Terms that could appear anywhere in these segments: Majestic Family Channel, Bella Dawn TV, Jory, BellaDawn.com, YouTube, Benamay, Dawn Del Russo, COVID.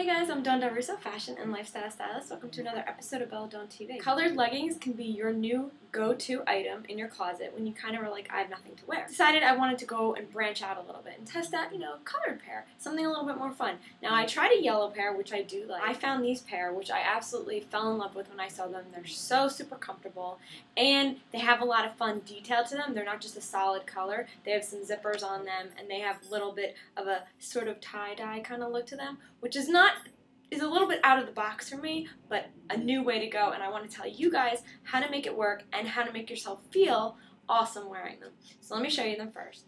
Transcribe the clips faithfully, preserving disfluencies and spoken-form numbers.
Hey guys, I'm Dawn Del Russo, fashion and lifestyle stylist. Welcome to another episode of Bella Dawn T V. Colored leggings can be your new go-to item in your closet when you kind of are like, I have nothing to wear. Decided I wanted to go and branch out a little bit and test out, you know, a colored pair, something a little bit more fun. Now I tried a yellow pair, which I do like. I found these pair, which I absolutely fell in love with when I saw them. They're so super comfortable and they have a lot of fun detail to them. They're not just a solid color. They have some zippers on them and they have a little bit of a sort of tie-dye kind of look to them, which is not is a little bit out of the box for me, but a new way to go, and I want to tell you guys how to make it work and how to make yourself feel awesome wearing them. So let me show you them first.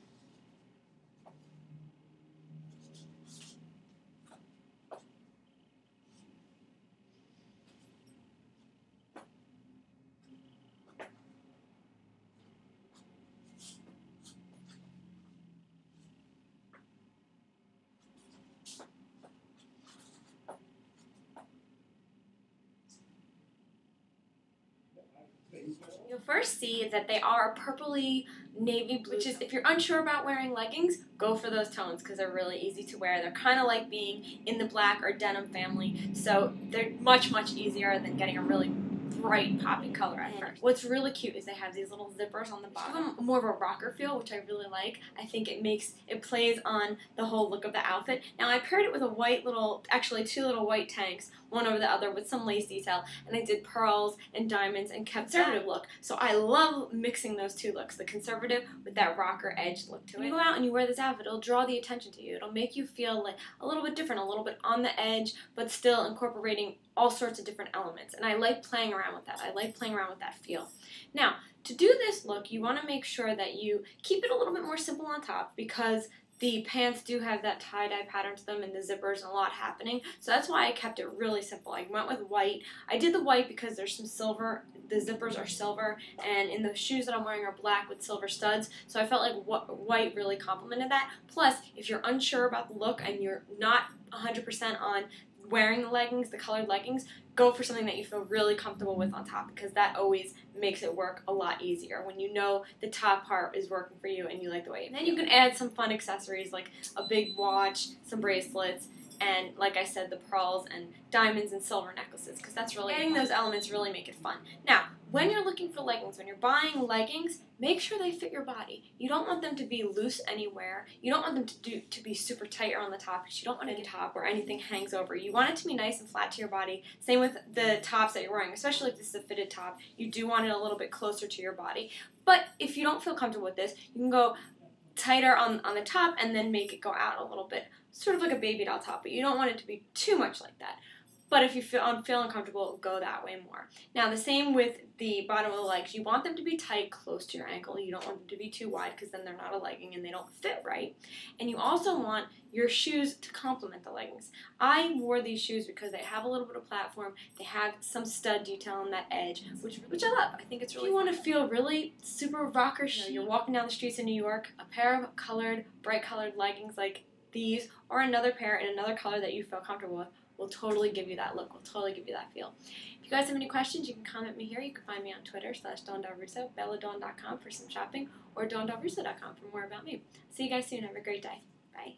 You'll first see that they are purpley navy blue, which is, if you're unsure about wearing leggings, go for those tones because they're really easy to wear. They're kind of like being in the black or denim family, so they're much, much easier than getting a really bright popping color at first. What's really cute is they have these little zippers on the bottom, more of a rocker feel, which I really like. I think it makes, it plays on the whole look of the outfit. Now I paired it with a white little, actually two little white tanks, one over the other with some lace detail, and I did pearls and diamonds and kept conservative look. So I love mixing those two looks, the conservative with that rocker edge look to it. When you go out and you wear this outfit, it'll draw the attention to you. It'll make you feel like a little bit different, a little bit on the edge, but still incorporating all sorts of different elements, and I like playing around with that. I like playing around with that feel. Now, to do this look, you want to make sure that you keep it a little bit more simple on top because the pants do have that tie-dye pattern to them and the zippers and a lot happening, so that's why I kept it really simple. I went with white. I did the white because there's some silver, the zippers are silver, and in the shoes that I'm wearing are black with silver studs, so I felt like wh white really complemented that. Plus, if you're unsure about the look and you're not one hundred percent on wearing the leggings, the colored leggings, go for something that you feel really comfortable with on top because that always makes it work a lot easier when you know the top part is working for you and you like the way it feels. Then you can add some fun accessories like a big watch, some bracelets, and like I said, the pearls and diamonds and silver necklaces, because that's really adding those elements really make it fun. Now, when you're looking for leggings, when you're buying leggings, make sure they fit your body. You don't want them to be loose anywhere. You don't want them to do to be super tight on the top because you don't want any top where anything hangs over. You want it to be nice and flat to your body. Same with the tops that you're wearing, especially if this is a fitted top. You do want it a little bit closer to your body. But if you don't feel comfortable with this, you can go tighter on, on the top and then make it go out a little bit, sort of like a baby doll top, but you don't want it to be too much like that. But if you feel, feel uncomfortable, go that way more. Now, the same with the bottom of the legs. You want them to be tight close to your ankle. You don't want them to be too wide because then they're not a legging and they don't fit right. And you also want your shoes to complement the leggings. I wore these shoes because they have a little bit of platform. They have some stud detail on that edge, which which I love. I think it's really, if you want to feel really super rocker chic, you know, you're walking down the streets in New York, a pair of colored, bright colored leggings like these or another pair in another color that you feel comfortable with will totally give you that look, will totally give you that feel. If you guys have any questions, you can comment me here. You can find me on Twitter, slash Dawn Del Russo, Bella Dawn dot com for some shopping, or Dawn Del Russo dot com for more about me. See you guys soon. Have a great day. Bye.